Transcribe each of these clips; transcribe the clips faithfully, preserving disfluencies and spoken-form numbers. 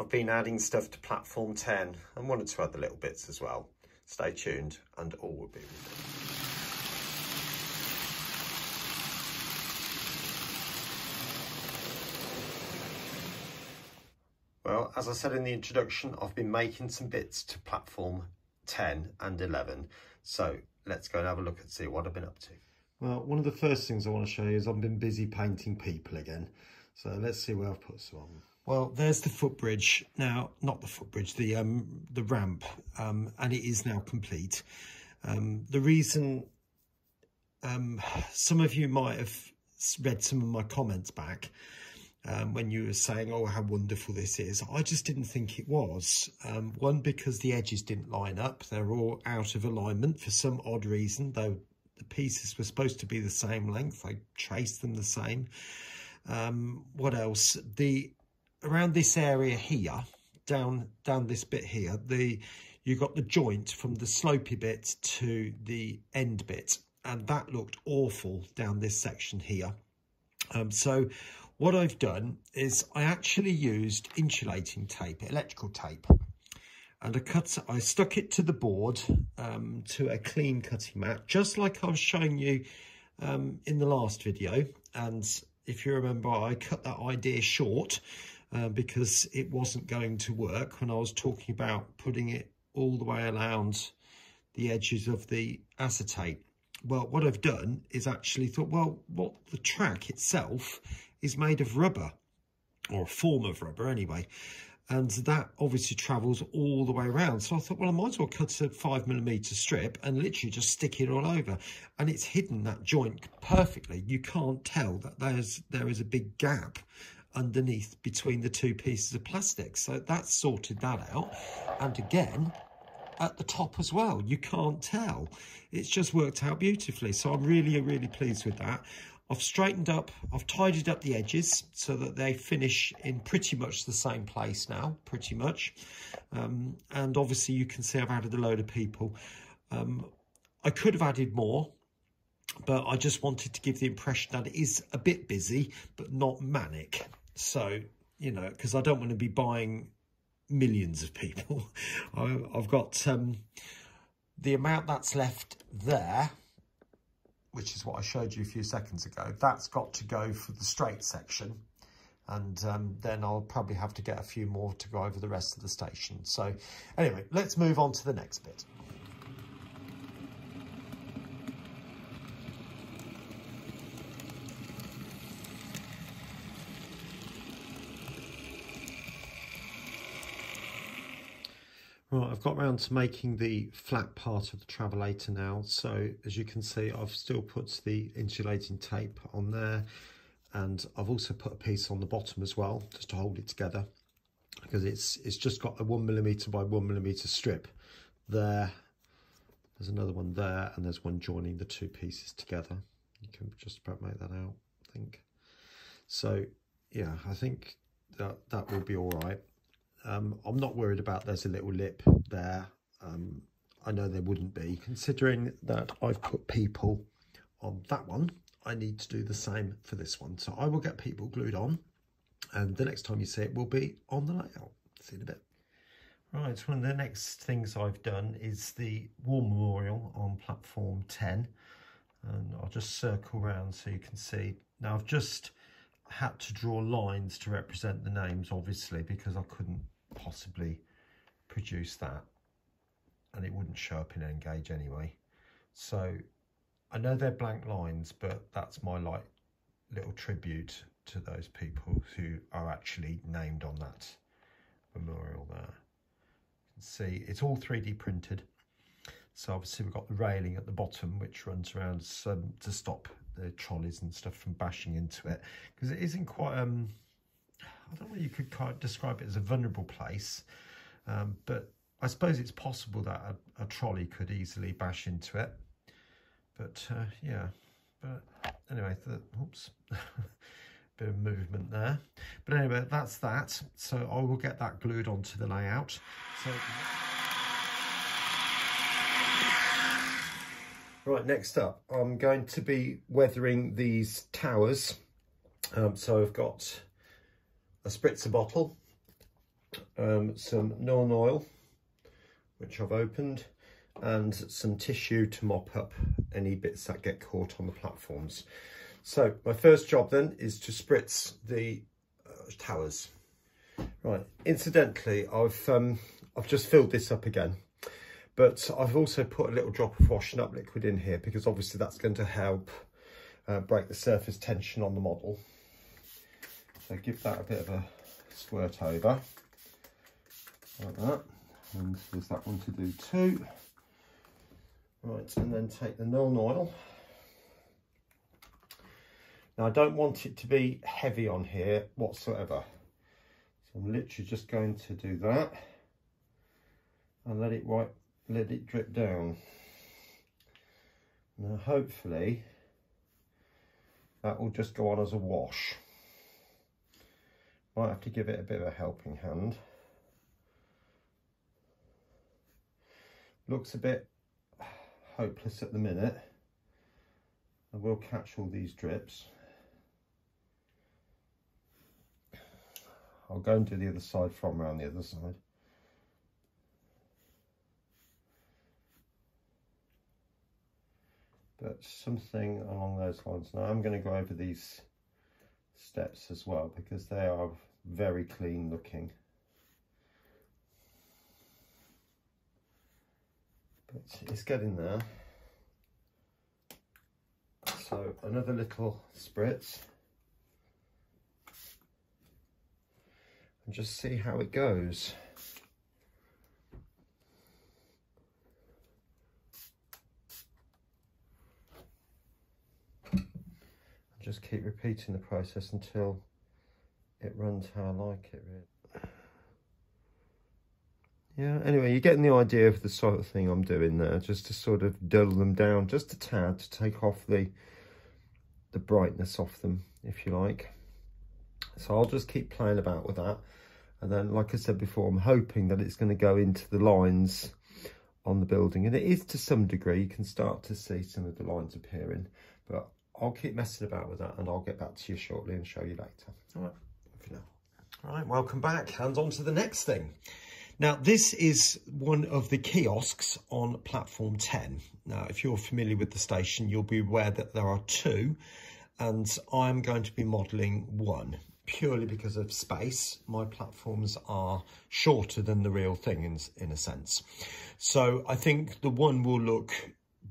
I've been adding stuff to Platform ten and wanted to add the little bits as well. Stay tuned and all will be revealed. Well, as I said in the introduction, I've been making some bits to Platform ten and eleven. So let's go and have a look and see what I've been up to. Well, one of the first things I want to show you is I've been busy painting people again. So let's see where I've put some on. Well, there's the footbridge. Now, not the footbridge, the, um, the ramp. Um, and it is now complete. Um, the reason um, some of you might have read some of my comments back. Um, when you were saying, oh, how wonderful this is, I just didn't think it was. Um, one, because the edges didn't line up. They're all out of alignment for some odd reason, though the pieces were supposed to be the same length. I traced them the same. Um, what else? The around this area here, down down this bit here, the you got the joint from the slopey bit to the end bit, and that looked awful down this section here. Um, so what I've done is I actually used insulating tape, electrical tape, and I cut, I stuck it to the board um, to a clean cutting mat, just like I was showing you um, in the last video. And if you remember, I cut that idea short uh, because it wasn't going to work when I was talking about putting it all the way around the edges of the acetate. Well, what I've done is actually thought, well, what the track itself is made of rubber, or a form of rubber anyway, and that obviously travels all the way around. So I thought, well, I might as well cut a five millimeter strip and literally just stick it all over, and it's hidden that joint perfectly. You can't tell that there's there is a big gap underneath between the two pieces of plastic. So that sorted that out, and again at the top as well, you can't tell. It's just worked out beautifully. So I'm really, really pleased with that. I've straightened up, I've tidied up the edges so that they finish in pretty much the same place now, pretty much. Um, and obviously you can see I've added a load of people. Um, I could have added more, but I just wanted to give the impression that it is a bit busy, but not manic. So, you know, because I don't want to be buying millions of people. I, I've got um, the amount that's left there, which is what I showed you a few seconds ago. That's got to go for the straight section. And um, then I'll probably have to get a few more to go over the rest of the station. So anyway, let's move on to the next bit. Right, I've got round to making the flat part of the travelator now. So as you can see, I've still put the insulating tape on there, and I've also put a piece on the bottom as well, just to hold it together, because it's it's just got a one millimeter by one millimeter strip there. There's another one there, and there's one joining the two pieces together. You can just about make that out, I think. So yeah, I think that that will be all right. Um, I'm not worried about there's a little lip there. Um, I know there wouldn't be. Considering that I've put people on that one, I need to do the same for this one. So I will get people glued on, and the next time you see it will be on the layout. See you in a bit. Right, one of the next things I've done is the War Memorial on Platform ten. And I'll just circle around so you can see. Now I've just had to draw lines to represent the names, obviously, because I couldn't possibly produce that and it wouldn't show up in N gauge anyway. So I know they're blank lines, but that's my like little tribute to those people who are actually named on that memorial there. You can see it's all three D printed. So obviously we've got the railing at the bottom which runs around um, to stop the trolleys and stuff from bashing into it, because it isn't quite um I don't know if you could quite describe it as a vulnerable place, um, but I suppose it's possible that a, a trolley could easily bash into it. But uh, yeah, but anyway, the, oops, bit of movement there. But anyway, that's that. So I will get that glued onto the layout. So. Right, next up, I'm going to be weathering these towers. Um, so I've got a spritzer bottle, um, some Norn oil, which I've opened, and some tissue to mop up any bits that get caught on the platforms. So my first job then is to spritz the uh, towers. Right, incidentally, I've um, I've just filled this up again, but I've also put a little drop of washing up liquid in here because obviously that's going to help uh, break the surface tension on the model. So give that a bit of a squirt over, like that, and there's that one to do too. Right, and then take the Norn oil. Now I don't want it to be heavy on here whatsoever. So I'm literally just going to do that and let it wipe, let it drip down. Now hopefully that will just go on as a wash. Might have to give it a bit of a helping hand. Looks a bit hopeless at the minute. I will catch all these drips. I'll go and do the other side from around the other side. But something along those lines. Now I'm going to go over these steps as well because they are very clean looking. But it's getting there. So another little spritz. And just see how it goes. And just keep repeating the process until it runs how I like it, really. Yeah, anyway, you're getting the idea of the sort of thing I'm doing there, just to sort of dull them down just a tad to take off the the brightness off them, if you like. So I'll just keep playing about with that. And then, like I said before, I'm hoping that it's going to go into the lines on the building. And it is to some degree. You can start to see some of the lines appearing. But I'll keep messing about with that and I'll get back to you shortly and show you later. All right. For now. All right, welcome back. Hands on to the next thing. Now, this is one of the kiosks on Platform ten. Now, if you're familiar with the station, you'll be aware that there are two. And I'm going to be modelling one. Purely because of space, my platforms are shorter than the real thing in, in a sense. So I think the one will look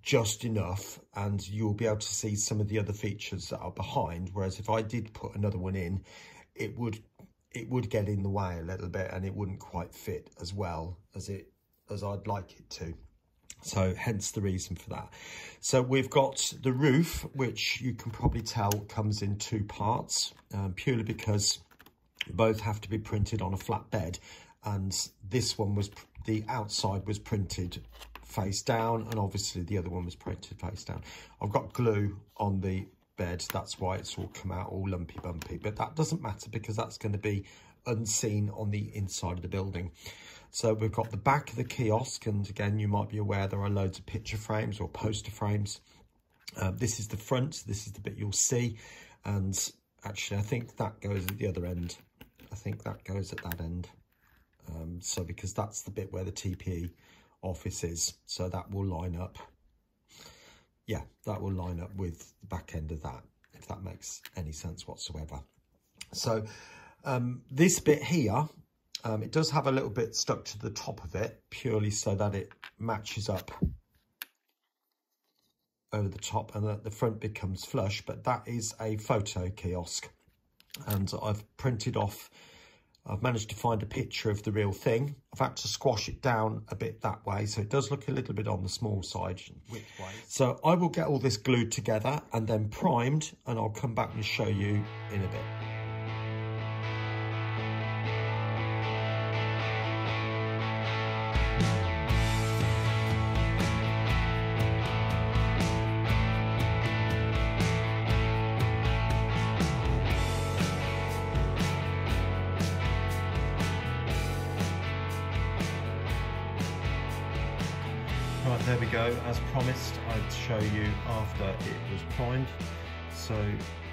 just enough and you'll be able to see some of the other features that are behind. Whereas if I did put another one in, it would it would get in the way a little bit and it wouldn't quite fit as well as it as I'd like it to. So hence the reason for that. So we've got the roof, which you can probably tell comes in two parts, um, purely because both have to be printed on a flat bed. And this one was, the outside was printed face down, and obviously the other one was printed face down. I've got glue on the bed, that's why it's all come out all lumpy bumpy, but that doesn't matter because that's going to be unseen on the inside of the building. So we've got the back of the kiosk, and again you might be aware there are loads of picture frames or poster frames. Uh, this is the front, this is the bit you'll see, and actually I think that goes at the other end. I think that goes at that end, um, so because that's the bit where the T P E office is, so that will line up, yeah, that will line up with the back end of that, if that makes any sense whatsoever. So Um, this bit here, um, it does have a little bit stuck to the top of it, purely so that it matches up over the top and that the front becomes flush, but that is a photo kiosk. And I've printed off, I've managed to find a picture of the real thing. I've had to squash it down a bit that way, so it does look a little bit on the small side. So I will get all this glued together and then primed, and I'll come back and show you in a bit. There we go, as promised I'd show you after it was primed. So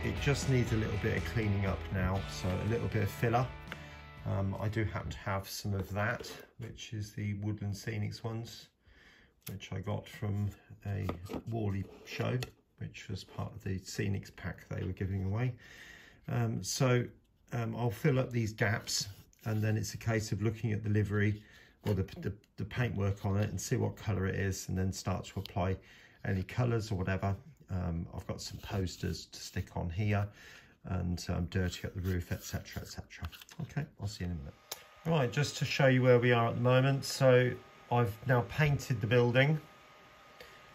it just needs a little bit of cleaning up now, so a little bit of filler Um, I do happen to have some of that, which is the Woodland Scenics ones, which I got from a Warley show, which was part of the Scenics pack they were giving away. Um, so um, I'll fill up these gaps, and then it's a case of looking at the livery or the, the, the paintwork on it and see what colour it is, and then start to apply any colours or whatever. Um, I've got some posters to stick on here, and um, dirty up the roof, etc, etc. Okay, I'll see you in a minute. Right, just to show you where we are at the moment. So I've now painted the building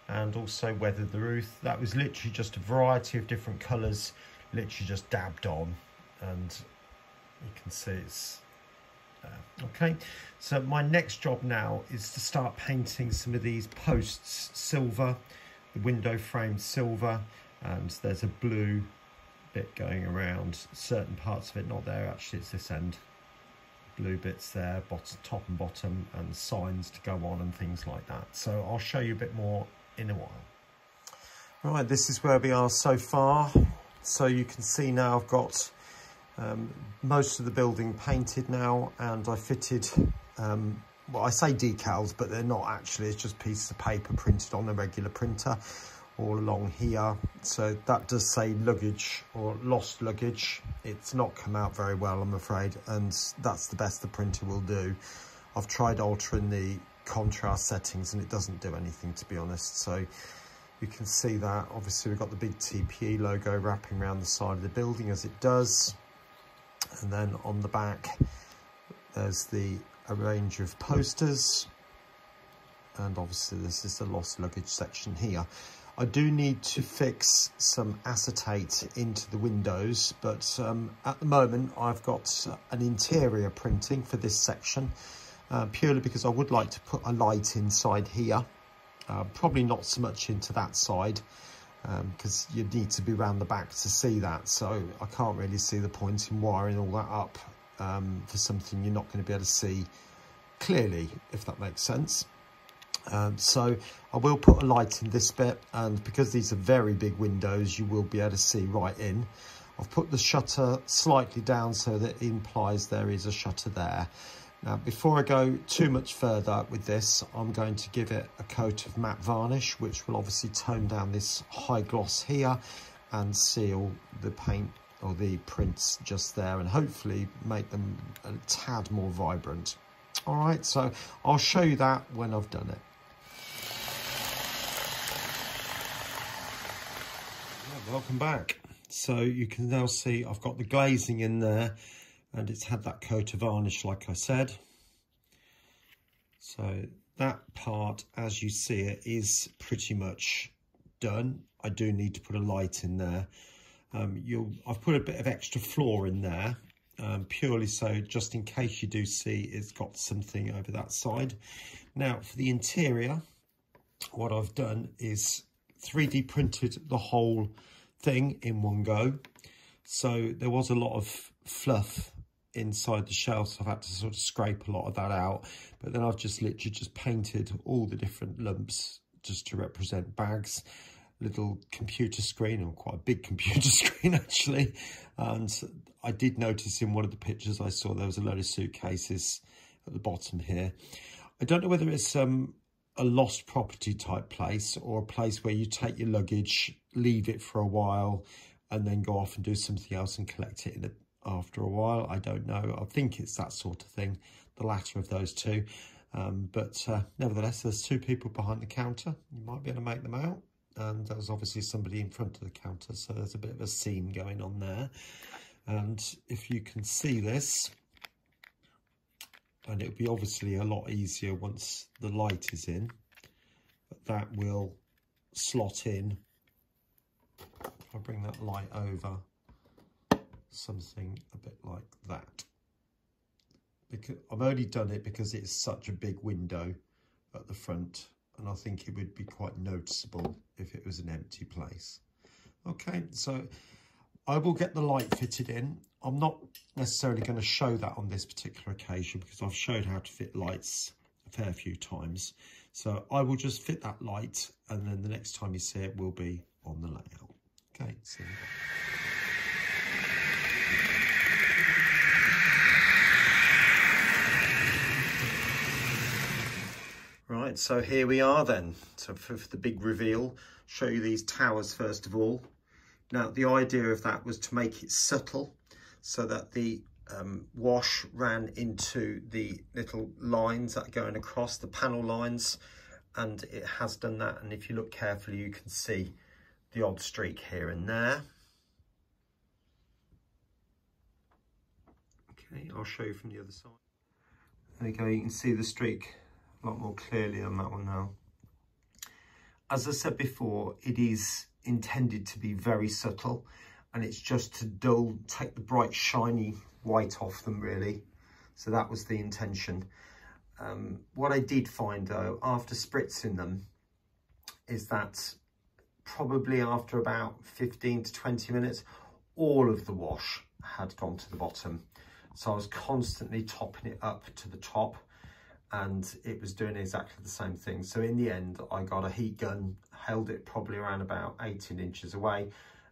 and also weathered the roof. That was literally just a variety of different colours, literally just dabbed on, and you can see it's uh, okay. So my next job now is to start painting some of these posts silver, the window frame silver, and there's a blue bit going around, certain parts of it not there actually, it's this end, blue bits there, bottom, top and bottom, and signs to go on and things like that. So I'll show you a bit more in a while. Right, this is where we are so far. So you can see now I've got um, most of the building painted now, and I fitted um, well, I say decals, but they're not actually, it's just pieces of paper printed on a regular printer all along here. So that does say luggage or lost luggage. It's not come out very well, I'm afraid, and that's the best the printer will do. I've tried altering the contrast settings and it doesn't do anything, to be honest. So you can see that obviously we've got the big T P E logo wrapping around the side of the building as it does, and then on the back there's the a range of posters, and obviously this is the lost luggage section here. I do need to fix some acetate into the windows, but um, at the moment I've got an interior printing for this section, uh, purely because I would like to put a light inside here. Uh, probably not so much into that side, because um, you'd need to be round the back to see that. So I can't really see the point in wiring all that up um, for something you're not going to be able to see clearly, if that makes sense. Um, so I will put a light in this bit, and because these are very big windows you will be able to see right in. I've put the shutter slightly down so that it implies there is a shutter there. Now before I go too much further with this, I'm going to give it a coat of matte varnish, which will obviously tone down this high gloss here and seal the paint or the prints just there, and hopefully make them a tad more vibrant. Alright, so I'll show you that when I've done it. Welcome back. So you can now see I've got the glazing in there, and it's had that coat of varnish like I said. So that part as you see it is pretty much done. I do need to put a light in there. Um, you'll, I've put a bit of extra floor in there, um, purely so just in case you do see it's got something over that side. Now for the interior, what I've done is three D printed the whole thing in one go. So there was a lot of fluff inside the shell, so I've had to sort of scrape a lot of that out, but then I've just literally just painted all the different lumps just to represent bags, little computer screen, or quite a big computer screen actually. And I did notice in one of the pictures I saw there was a load of suitcases at the bottom here. I don't know whether it's um a lost property type place, or a place where you take your luggage, leave it for a while, and then go off and do something else and collect it in the, after a while. I don't know. I think it's that sort of thing, the latter of those two. Um, but uh, nevertheless, there's two people behind the counter. You might be able to make them out. And there's obviously somebody in front of the counter, so there's a bit of a scene going on there. And if you can see this, and it'll be obviously a lot easier once the light is in, but that will slot in. I'll bring that light over, something a bit like that. Because I've only done it because it's such a big window at the front, and I think it would be quite noticeable if it was an empty place. Okay, so I will get the light fitted in. I'm not necessarily going to show that on this particular occasion because I've showed how to fit lights a fair few times. So I will just fit that light, and then the next time you see it will be on the layout. Okay, see you. Right, so here we are then. So for the big reveal, show you these towers first of all. Now, the idea of that was to make it subtle so that the um, wash ran into the little lines that are going across, the panel lines, and it has done that. And if you look carefully, you can see the odd streak here and there. Okay, I'll show you from the other side. There you go, you can see the streak a lot more clearly on that one now. As I said before, it is intended to be very subtle, and it's just to dull, take the bright shiny white off them really. So that was the intention. Um, what I did find though, after spritzing them, is that probably after about fifteen to twenty minutes, all of the wash had gone to the bottom. So I was constantly topping it up to the top, and it was doing exactly the same thing. So in the end, I got a heat gun, held it probably around about eighteen inches away,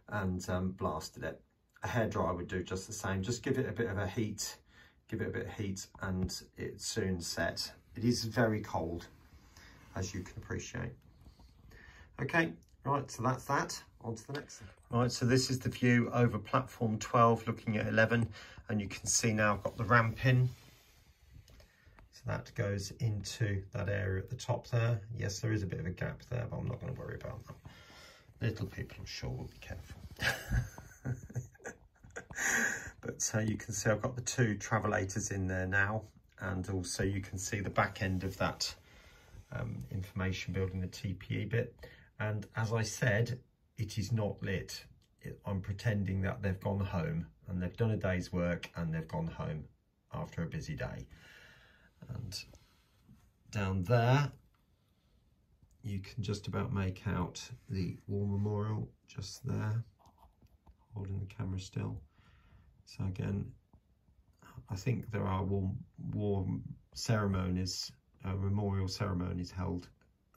and um, blasted it. A hairdryer would do just the same. Just give it a bit of a heat, give it a bit of heat, and it soon set. It is very cold, as you can appreciate. Okay, right, so that's that. On to the next thing. Right, so this is the view over platform twelve, looking at eleven, and you can see now I've got the ramp in. So that goes into that area at the top there. Yes, there is a bit of a gap there, but I'm not going to worry about that. Little people, I'm sure, will be careful. But uh, you can see I've got the two travelators in there now. And also you can see the back end of that um, information building, the T P E bit. And as I said, it is not lit. It, I'm pretending that they've gone home and they've done a day's work and they've gone home after a busy day. And down there, you can just about make out the war memorial just there, holding the camera still. So again, I think there are war, war ceremonies, uh, memorial ceremonies held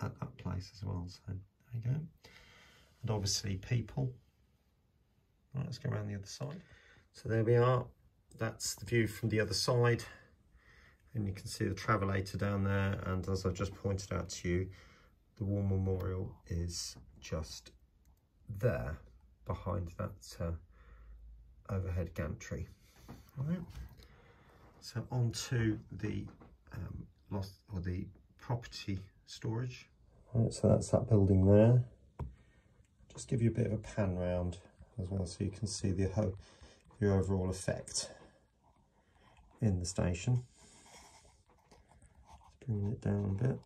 at that place as well. So there you go. And obviously people. Right, let's go around the other side. So there we are. That's the view from the other side. And you can see the travelator down there, and as I just pointed out to you, the war memorial is just there behind that uh, overhead gantry. All right. So on to the um, lost or the property storage. Right, so that's that building there. Just give you a bit of a pan round as well, so you can see the whole, the overall effect in the station. Bring it down a bit.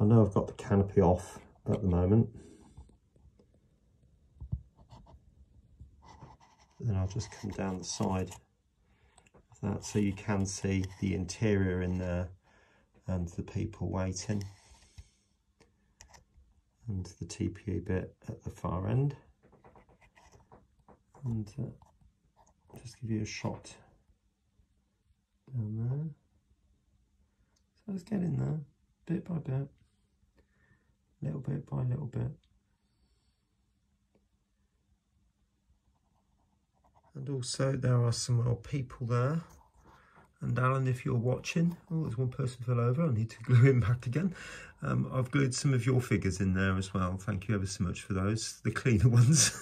I know I've got the canopy off at the moment. Then I'll just come down the side of that so you can see the interior in there and the people waiting. And the T P E bit at the far end. And uh, just give you a shot down there. So let's get in there, bit by bit, little bit by little bit. And also there are some old people there. And Alan, if you're watching, oh, there's one person fell over, I need to glue him back again. Um, I've glued some of your figures in there as well. Thank you ever so much for those, the cleaner ones.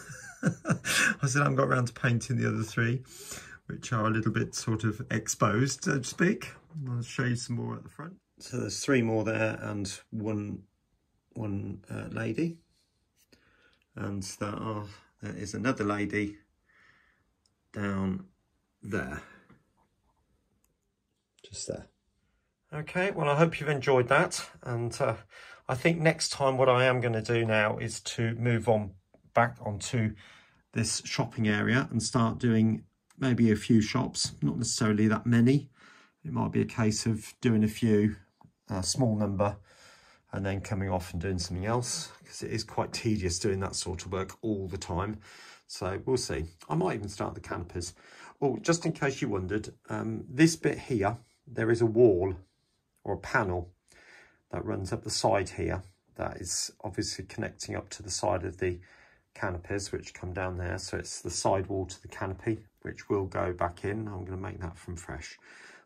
I said I haven't got around to painting the other three, which are a little bit sort of exposed, so to speak. I'll show you some more at the front. So there's three more there and one one uh, lady, and there are there is another lady down there, just there. Okay, well, I hope you've enjoyed that, and uh, I think next time what I am going to do now is to move on back onto this shopping area and start doing maybe a few shops, not necessarily that many. It might be a case of doing a few, a small number, and then coming off and doing something else, because it is quite tedious doing that sort of work all the time. So we'll see. I might even start the canopies. Well, just in case you wondered, um, this bit here, there is a wall or a panel that runs up the side here that is obviously connecting up to the side of the canopies which come down there. So it's the sidewall to the canopy, which will go back in. I'm going to make that from fresh.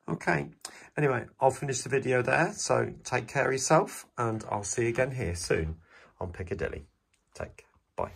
Okay, anyway, I'll finish the video there. So take care of yourself, and I'll see you again here soon on Piccadilly. Take care. Bye.